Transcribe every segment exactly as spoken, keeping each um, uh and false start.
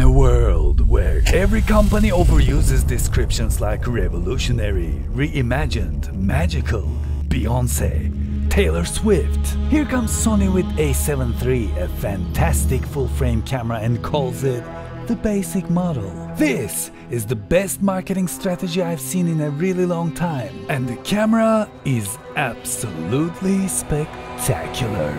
in a world where every company overuses descriptions like revolutionary, reimagined, magical, Beyoncé, Taylor Swift, here comes Sony with A seven three, a fantastic full-frame camera, and calls it the basic model. This is the best marketing strategy I've seen in a really long time, and the camera is absolutely spectacular.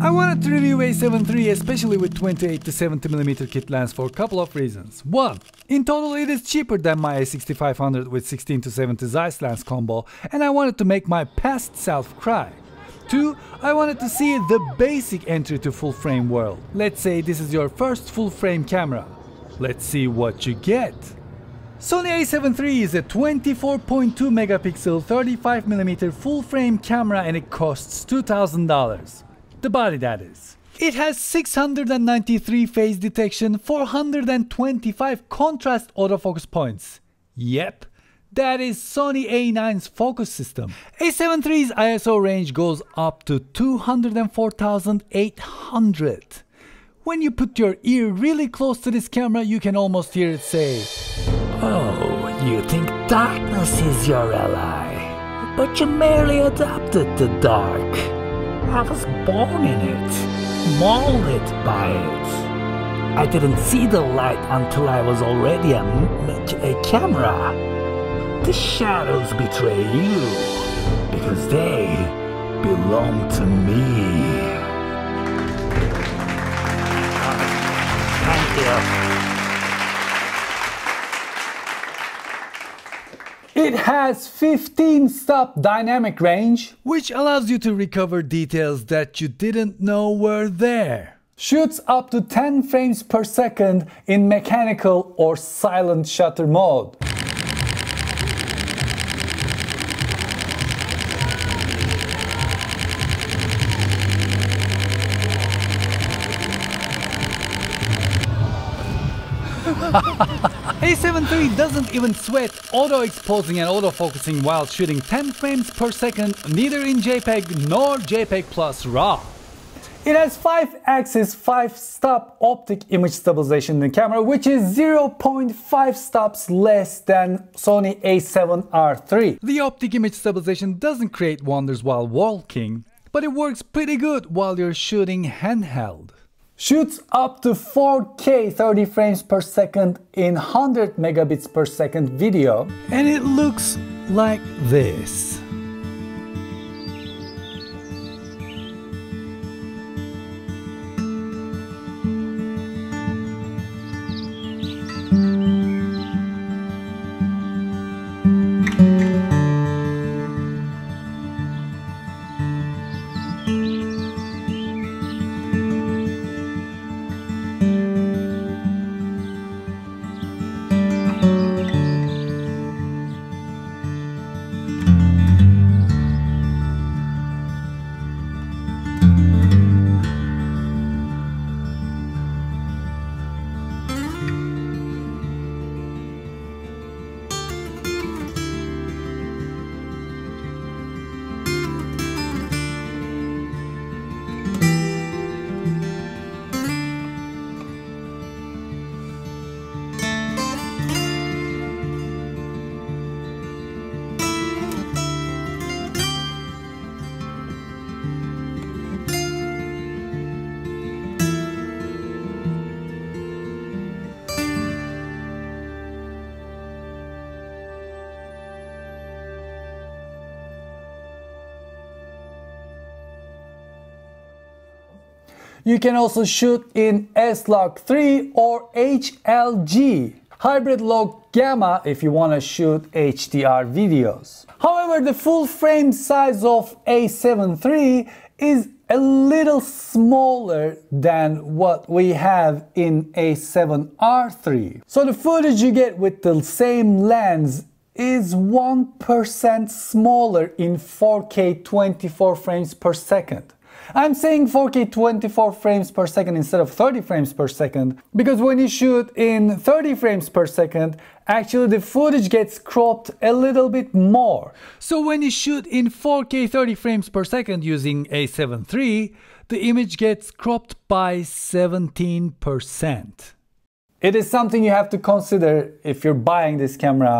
I wanted to review A seven three, especially with twenty-eight to seventy millimeter kit lens, for a couple of reasons. One, in total it is cheaper than my A sixty-five hundred with sixteen to seventy Zeiss lens combo, and I wanted to make my past self cry. Two, I wanted to see the basic entry to full frame world. Let's say this is your first full frame camera. Let's see what you get. Sony A seven three is a twenty-four point two megapixel thirty-five millimeter full frame camera, and it costs two thousand dollars. The body, that is. It has six hundred ninety-three phase detection, four hundred twenty-five contrast autofocus points. Yep, that is Sony A nine's focus system. A seven three's I S O range goes up to two hundred four thousand eight hundred. When you put your ear really close to this camera, you can almost hear it say, "Oh, you think darkness is your ally, but you merely adopted the dark. I was born in it, molded by it. I didn't see the light until I was already a, a camera. The shadows betray you, because they belong to me." Thank you. It has fifteen stop dynamic range, which allows you to recover details that you didn't know were there. Shoots up to ten frames per second in mechanical or silent shutter mode. A seven three doesn't even sweat auto-exposing and auto-focusing while shooting ten frames per second, neither in JPEG nor JPEG plus RAW. It has five axis, five stop optic image stabilization in the camera, which is zero point five stops less than Sony A seven R three. The optic image stabilization doesn't create wonders while walking, but it works pretty good while you're shooting handheld. Shoots up to four K thirty frames per second in one hundred megabits per second video. And it looks like this. You can also shoot in S log three or H L G, hybrid log gamma if you want to shoot H D R videos. However, the full frame size of A seven three is a little smaller than what we have in A seven R three. So the footage you get with the same lens is one percent smaller in four K twenty-four frames per second. I'm saying four K twenty-four frames per second instead of thirty frames per second because when you shoot in thirty frames per second, actually the footage gets cropped a little bit more. So when you shoot in four K thirty frames per second using A seven three, the image gets cropped by seventeen percent. It is something you have to consider if you're buying this camera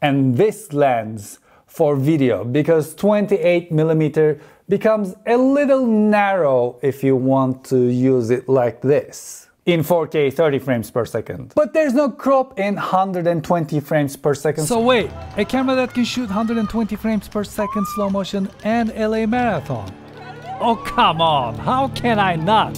and this lens for video, because twenty-eight millimeter becomes a little narrow if you want to use it like this in four K thirty frames per second. But there's no crop in one hundred twenty frames per second. So wait, a camera that can shoot one hundred twenty frames per second slow motion and L A marathon? Oh, come on, how can I not?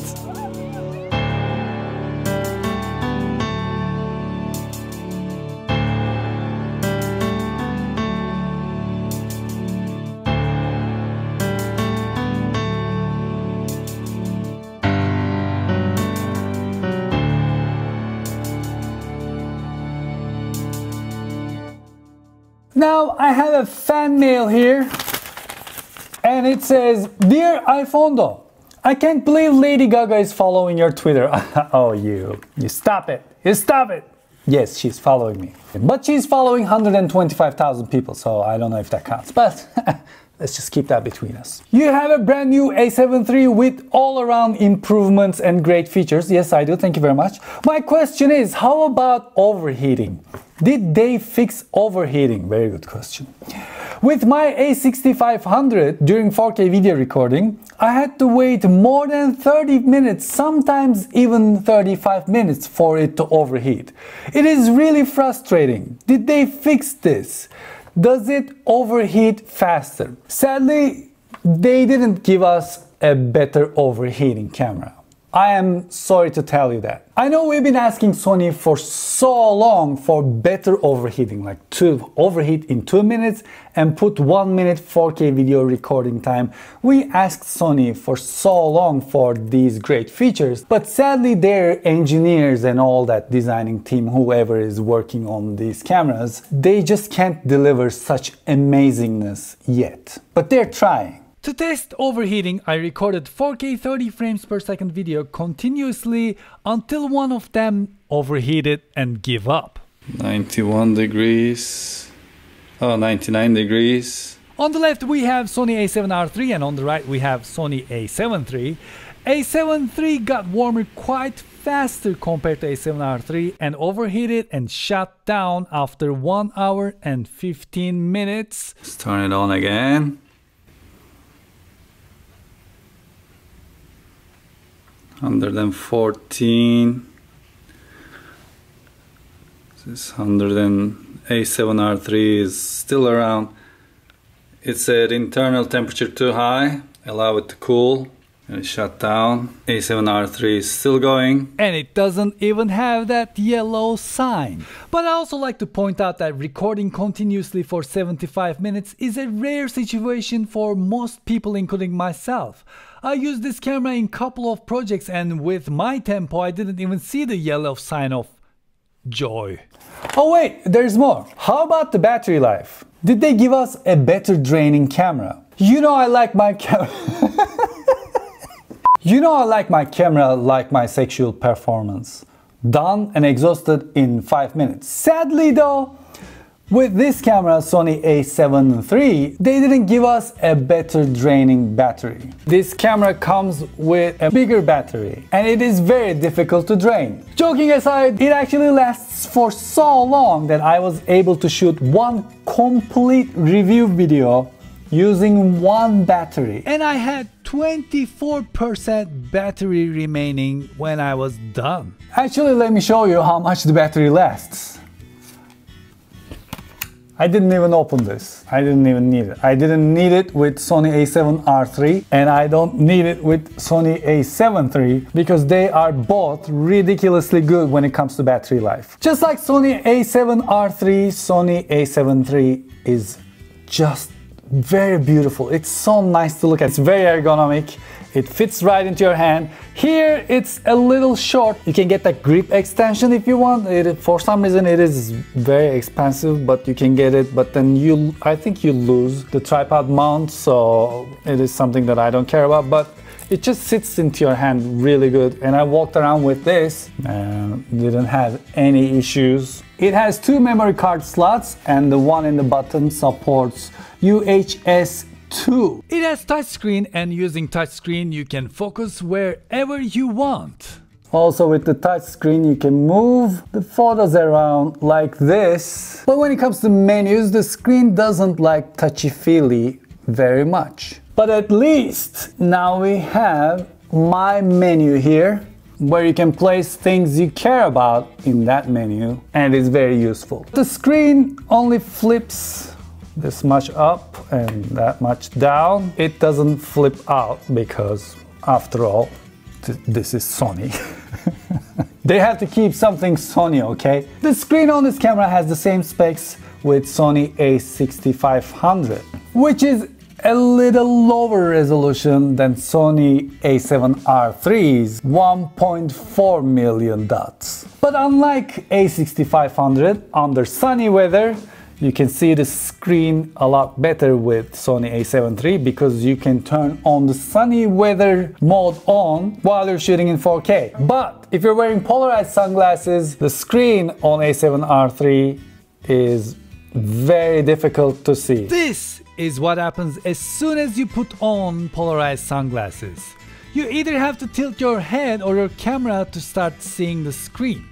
Now I have a fan mail here and it says, "Dear iPhondo, I can't believe Lady Gaga is following your Twitter." Oh, you, you stop it, you stop it. Yes, she's following me, but she's following one hundred twenty-five thousand people, so I don't know if that counts, but let's just keep that between us. You have a brand new A seven three with all around improvements and great features. Yes, I do, thank you very much. My question is, how about overheating? Did they fix overheating? Very good question. With my A sixty-five hundred during four K video recording, I had to wait more than thirty minutes, sometimes even thirty-five minutes for it to overheat. It is really frustrating. Did they fix this? Does it overheat faster? Sadly, they didn't give us a better overheating camera. I am sorry to tell you that. I know we've been asking Sony for so long for better overheating, like to overheat in two minutes and put one minute four K video recording time. We asked Sony for so long for these great features, but sadly their engineers and all that designing team, whoever is working on these cameras, they just can't deliver such amazingness yet. But they're trying. To test overheating, I recorded four K thirty frames per second video continuously until one of them overheated and gave up. ninety-one degrees, oh, ninety-nine degrees. On the left we have Sony A seven R three and on the right we have Sony A seven three. A seven three got warmer quite faster compared to A seven R three and overheated and shut down after one hour and fifteen minutes. Let's turn it on again. one hundred fourteen. This A seven R three is still around. It said internal temperature too high, allow it to cool, and it shut down. A seven R three is still going. And it doesn't even have that yellow sign. But I also like to point out that recording continuously for seventy-five minutes is a rare situation for most people, including myself. I used this camera in a couple of projects and with my tempo I didn't even see the yellow sign of joy. Oh wait, there's more. How about the battery life? Did they give us a better draining camera? You know I like my camera... You know I like my camera like my sexual performance. Done and exhausted in five minutes. Sadly though, with this camera, Sony A seven three, they didn't give us a better draining battery. This camera comes with a bigger battery and it is very difficult to drain. Joking aside, it actually lasts for so long that I was able to shoot one complete review video using one battery. And I had twenty-four percent battery remaining when I was done. Actually, let me show you how much the battery lasts. I didn't even open this. I didn't even need it. I didn't need it with Sony a seven R three, and I don't need it with Sony a seven three, because they are both ridiculously good when it comes to battery life. Just like Sony a seven R three, Sony a seven three is just very beautiful. It's so nice to look at. It's very ergonomic. It fits right into your hand. Here it's a little short. You can get that grip extension if you want. It, for some reason it is very expensive, but you can get it. But then you, I think you lose the tripod mount, so it is something that I don't care about. But it just sits into your hand really good. And I walked around with this and didn't have any issues. It has two memory card slots, and the one in the bottom supports U H S. It has touchscreen, and using touchscreen you can focus wherever you want. Also with the touchscreen you can move the photos around like this. But when it comes to menus, the screen doesn't like touchy-feely very much. But at least now we have my menu here, where you can place things you care about in that menu, and it's very useful. The screen only flips this much up and that much down. It doesn't flip out because, after all, th this is Sony. They have to keep something Sony, okay? The screen on this camera has the same specs with Sony a sixty-five hundred, which is a little lower resolution than Sony a seven R three's one point four million dots. But unlike a sixty-five hundred, under sunny weather, you can see the screen a lot better with Sony a seven three, because you can turn on the sunny weather mode on while you're shooting in four K. But if you're wearing polarized sunglasses, the screen on a seven R three is very difficult to see. This is what happens as soon as you put on polarized sunglasses. You either have to tilt your head or your camera to start seeing the screen.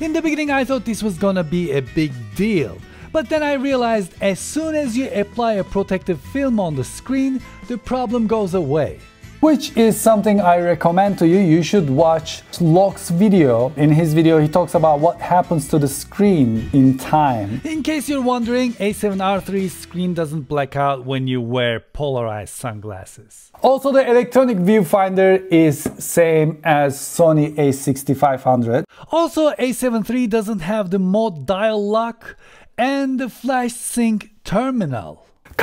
In the beginning I thought this was gonna be a big deal. But then I realized as soon as you apply a protective film on the screen, the problem goes away. Which is something I recommend to you. You should watch Locke's video. In his video he talks about what happens to the screen in time. In case you're wondering, a seven R three's screen doesn't black out when you wear polarized sunglasses. Also, the electronic viewfinder is same as Sony a sixty-five hundred. Also, a seven three doesn't have the mode dial lock and the flash sync terminal.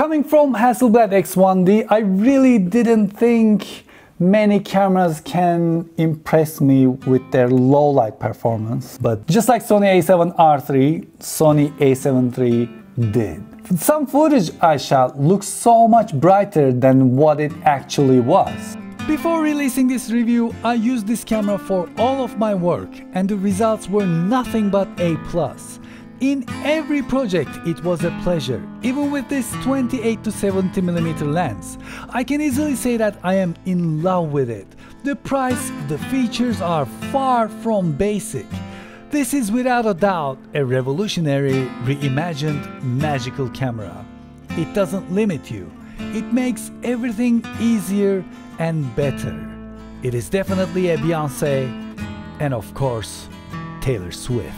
Coming from Hasselblad X one D, I really didn't think many cameras can impress me with their low light performance. But just like Sony a seven R three, Sony a seven three did. Some footage I shot looks so much brighter than what it actually was. Before releasing this review, I used this camera for all of my work, and the results were nothing but A plus. In every project it was a pleasure, even with this twenty-eight to seventy millimeter lens. I can easily say that I am in love with it. The price, the features are far from basic. This is without a doubt a revolutionary, reimagined, magical camera. It doesn't limit you. It makes everything easier and better. It is definitely a Beyoncé and, of course, Taylor Swift.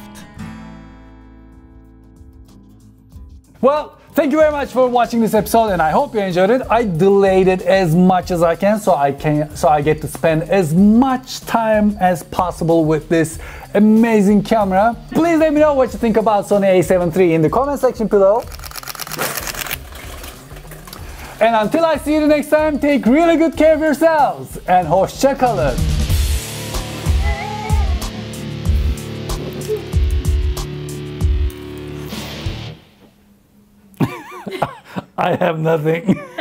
Well, thank you very much for watching this episode, and I hope you enjoyed it. I delayed it as much as I can, so I can, so I get to spend as much time as possible with this amazing camera. Please let me know what you think about Sony a seven three in the comment section below. And until I see you the next time, take really good care of yourselves, and hoşçakalın. I have nothing.